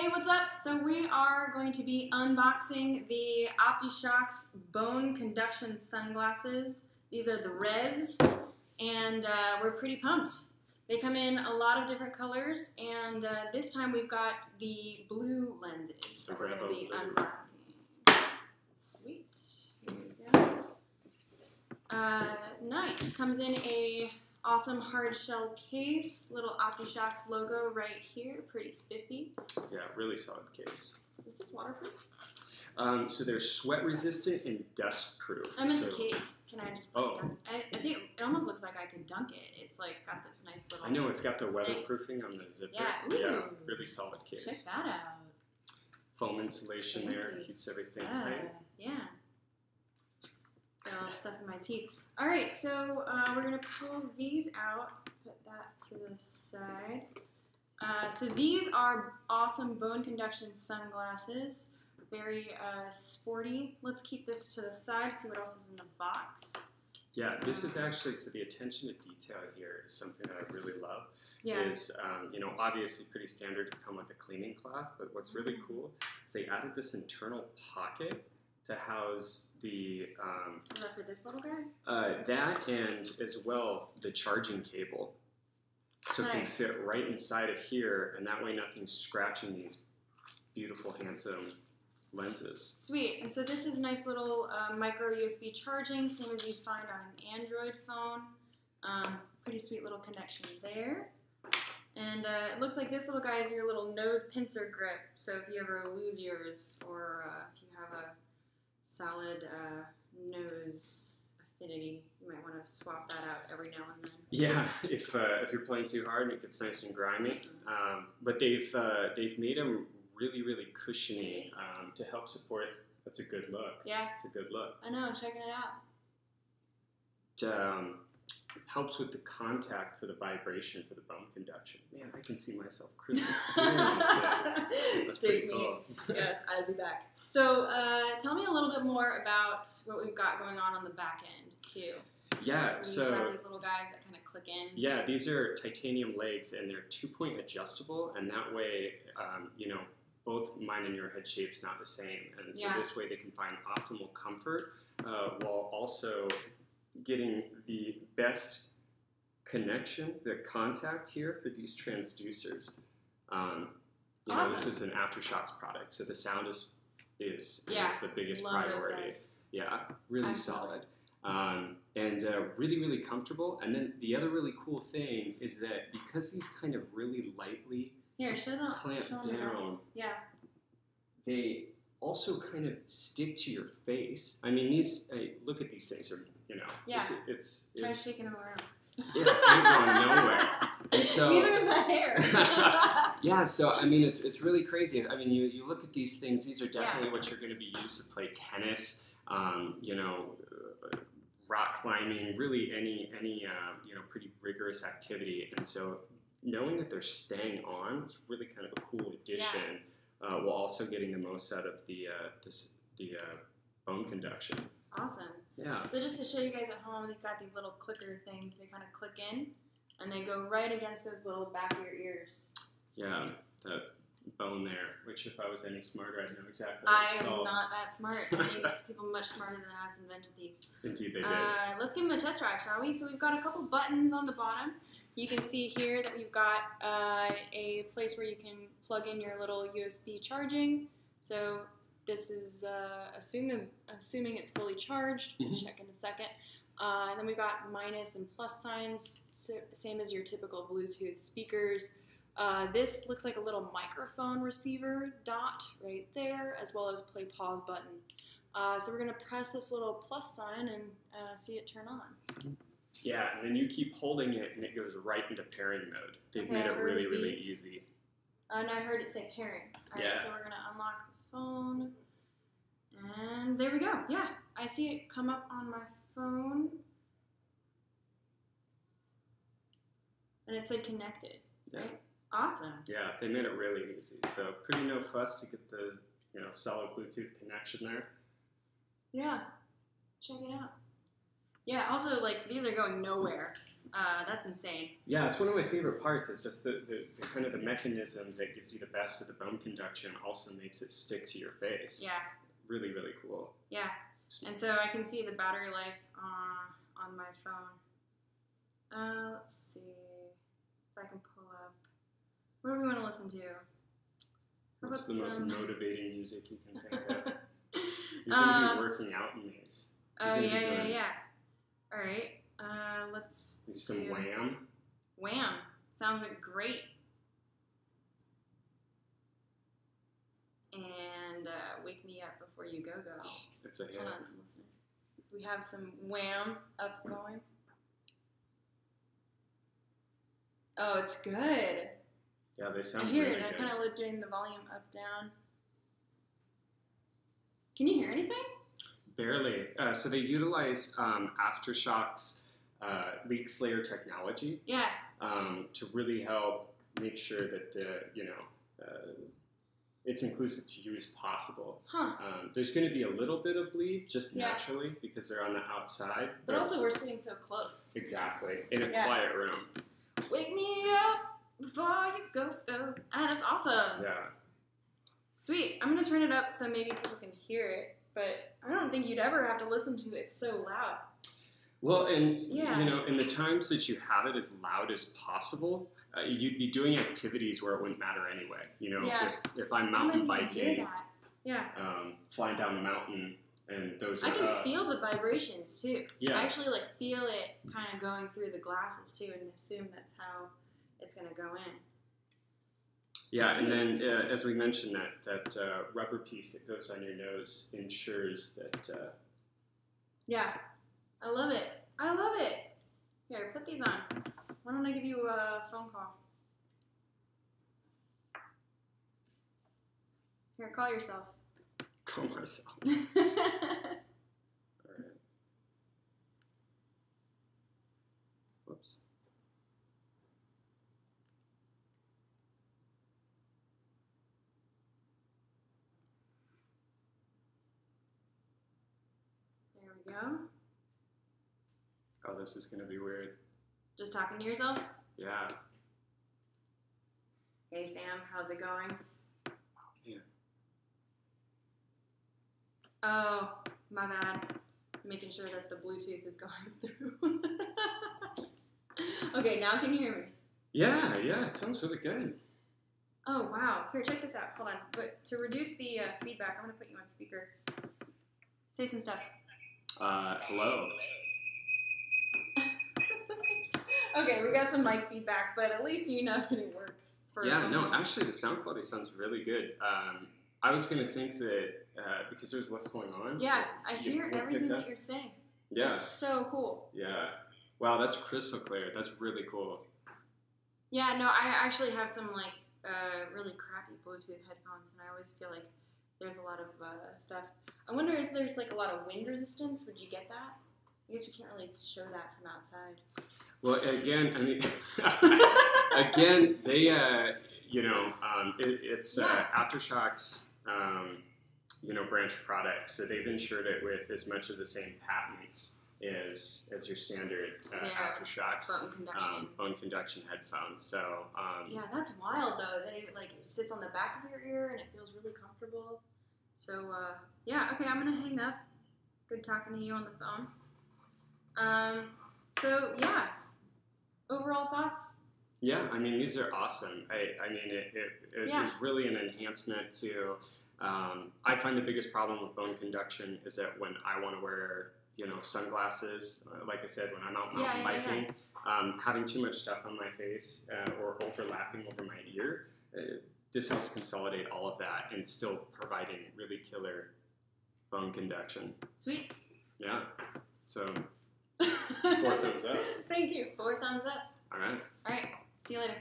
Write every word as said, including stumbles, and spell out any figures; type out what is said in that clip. Hey, what's up? So we are going to be unboxing the OptiShokz Bone Conduction Sunglasses. These are the Revs, and uh, we're pretty pumped. They come in a lot of different colors, and uh, this time we've got the blue lenses so that we're going to be unboxing. Sweet. Here we go. Uh, nice. Comes in a awesome hard shell case, little OptiShokz logo right here, pretty spiffy. Yeah, really solid case. Is this waterproof? Um, so they're sweat resistant and dust proof. I'm in so. the case. Can I just? Like, oh, dunk it? I, I think it almost looks like I could dunk it. It's like got this nice little. I know it's got the weatherproofing on the zipper. Yeah, ooh. Yeah, really solid case. Check that out. Foam insulation Fancy there keeps everything stuff. tight. Yeah. Uh, stuff in my teeth. All right, so uh, we're gonna pull these out, put that to the side. Uh, so these are awesome bone conduction sunglasses, very uh, sporty. Let's keep this to the side, see what else is in the box. Yeah, this is actually, so the attention to detail here is something that I really love. Yeah. Is, um, you know, obviously pretty standard to come with a cleaning cloth, but what's really cool is they added this internal pocket to house the um, is that for this little guy? Uh, that and as well the charging cable, so nice. It can fit right inside of here, and that way nothing's scratching these beautiful, handsome lenses. Sweet. And so this is nice little uh, micro U S B charging, same as you find on an Android phone. Um, pretty sweet little connection there. And uh, it looks like this little guy is your little nose pincer grip. So if you ever lose yours, or uh, if you have a solid uh, nose affinity, you might want to swap that out every now and then. Yeah, if uh, if you're playing too hard, it gets nice and grimy. Um, but they've uh, they've made them really really cushiony um, to help support. That's a good look. Yeah, it's a good look. I know. I'm checking it out. It um, helps with the contact for the vibration for the bone conduction. Man, I can see myself cruising. That's pretty cool. Yes, I'll be back. So uh, tell me a little bit more about what we've got going on on the back end, too. Yeah, so... so you've got these little guys that kind of click in. Yeah, these are titanium legs, and they're two-point adjustable, and that way, um, you know, both mine and your head shape's not the same. And so yeah. This way they can find optimal comfort uh, while also getting the best connection, the contact here for these transducers. Um, you awesome. know, this is an AfterShokz product, so the sound is is, yeah. is the biggest Love priority. Yeah, really I'm solid. Um, and uh, really, really comfortable. And then the other really cool thing is that because these kind of really lightly here, show them, clamp show them down, yeah. they also kind of stick to your face. I mean, these, I, look at these things. Are You know, yeah. it's, it's, it's try shaking them around. Yeah, they're going nowhere. And so, neither is that hair. Yeah, so I mean, it's it's really crazy. I mean, you you look at these things; these are definitely yeah. what you're going to be used to play tennis. Um, you know, uh, rock climbing, really any any um, you know pretty rigorous activity. And so, knowing that they're staying on is really kind of a cool addition, yeah. uh, while also getting the most out of the uh, this the uh, bone conduction. Awesome. Yeah. So just to show you guys at home, they've got these little clicker things. They kind of click in, and they go right against those little back of your ears. Yeah, the bone there, which if I was any smarter, I'd know exactly what it's called. I am not that smart. I think it's people much smarter than us invented these. Indeed they did. Uh, let's give them a test drive, shall we? So we've got a couple buttons on the bottom. You can see here that we've got uh, a place where you can plug in your little U S B charging. So this is uh, assuming, assuming it's fully charged. We'll mm-hmm. check in a second. Uh, and then we've got minus and plus signs, so, same as your typical Bluetooth speakers. Uh, this looks like a little microphone receiver dot right there, as well as play pause button. Uh, so we're going to press this little plus sign and uh, see it turn on. Yeah, and then you keep holding it, and it goes right into pairing mode. They've okay, made it really, really easy. Oh, uh, no, I heard it say pairing. All yeah. right, so we're going to unlock the phone. And there we go. Yeah, I see it come up on my phone. And it said connected, yeah. right? Awesome. Yeah, they made it really easy. So pretty no fuss to get the you know solid Bluetooth connection there. Yeah, check it out. Yeah, also, like, these are going nowhere. Uh, that's insane. Yeah, it's one of my favorite parts. It's just the, the, the kind of the mechanism that gives you the best of the bone conduction also makes it stick to your face. Yeah. Really, really cool. Yeah. And so I can see the battery life uh, on my phone. Uh, let's see if I can pull up. What do we want to listen to? How What's the some... most motivating music you can think of? You're going to um, be working out in these. Oh, uh, yeah, yeah, yeah. All right. Uh, let's do some do... Wham. Wham. Sounds like great. And uh, Wake Me Up Before You Go Go. Oh, that's a hit. Hold on, listen. We have some Wham up going. Oh, it's good. Yeah, they sound I hear really it. Good. I kind of like doing the volume up, down. Can you hear anything? Barely. Uh, so they utilize um, AfterShokz uh, Leak Slayer technology. Yeah. Um, to really help make sure that the you know uh, it's inclusive to you as possible. Huh. Um, there's going to be a little bit of bleed just yeah. naturally because they're on the outside. But, but also we're sitting so close. Exactly. In a yeah. quiet room. Wake me up before you go go. Ah, that's awesome. Yeah. Sweet. I'm going to turn it up so maybe people can hear it. But I don't think you'd ever have to listen to it so loud. Well, and yeah. you know, in the times that you have it as loud as possible, uh, you'd be doing activities where it wouldn't matter anyway. You know, yeah. if, if I'm mountain biking, yeah, um, flying down the mountain, and those. I are, can uh, feel the vibrations too. Yeah, I actually like feel it kind of going through the glasses too, and assume that's how it's going to go in. Yeah, and then uh, as we mentioned, that that uh, rubber piece that goes on your nose ensures that. Uh, yeah, I love it. I love it. Here, put these on. Why don't I give you a phone call? Here, call yourself. Call myself. All right. Whoops. There we go. Oh, this is going to be weird. Just talking to yourself? Yeah. Hey, Sam, how's it going? Oh, man. Oh, my bad. Making sure that the Bluetooth is going through. Okay, now can you hear me? Yeah, yeah, it sounds really good. Oh, wow. Here, check this out. Hold on. But to reduce the uh, feedback, I'm going to put you on speaker. Say some stuff. Uh, hello. Okay, we got some mic feedback, but at least you know that it works. For yeah, no, actually the sound quality sounds really good. Um, I was going to think that uh, because there's less going on. Yeah, I hear everything that you're saying. Yeah. It's so cool. Yeah. Wow, that's crystal clear. That's really cool. Yeah, no, I actually have some like uh, really crappy Bluetooth headphones, and I always feel like there's a lot of uh, stuff. I wonder if there's like a lot of wind resistance. Would you get that? I guess we can't really show that from outside. Well, again, I mean, again, they, uh, you know, um, it, it's yeah. uh, AfterShokz, um, you know, branch product. So they've insured it with as much of the same patents as as your standard uh, AfterShokz bone conduction. Um, bone conduction headphones. So um, yeah, that's wild though. That it like sits on the back of your ear and it feels really comfortable. So, uh, yeah, okay, I'm going to hang up. Good talking to you on the phone. Um, so, yeah, overall thoughts? Yeah, I mean, these are awesome. I, I mean, it, it, it yeah. was really an enhancement to, um, I find the biggest problem with bone conduction is that when I want to wear, you know, sunglasses, uh, like I said, when I'm out mountain yeah, yeah, biking, yeah. Um, having too much stuff on my face uh, or overlapping over my ear, it, this helps consolidate all of that and still providing really killer bone conduction. Sweet. Yeah. So, four thumbs up. Thank you. Four thumbs up. All right. All right. See you later.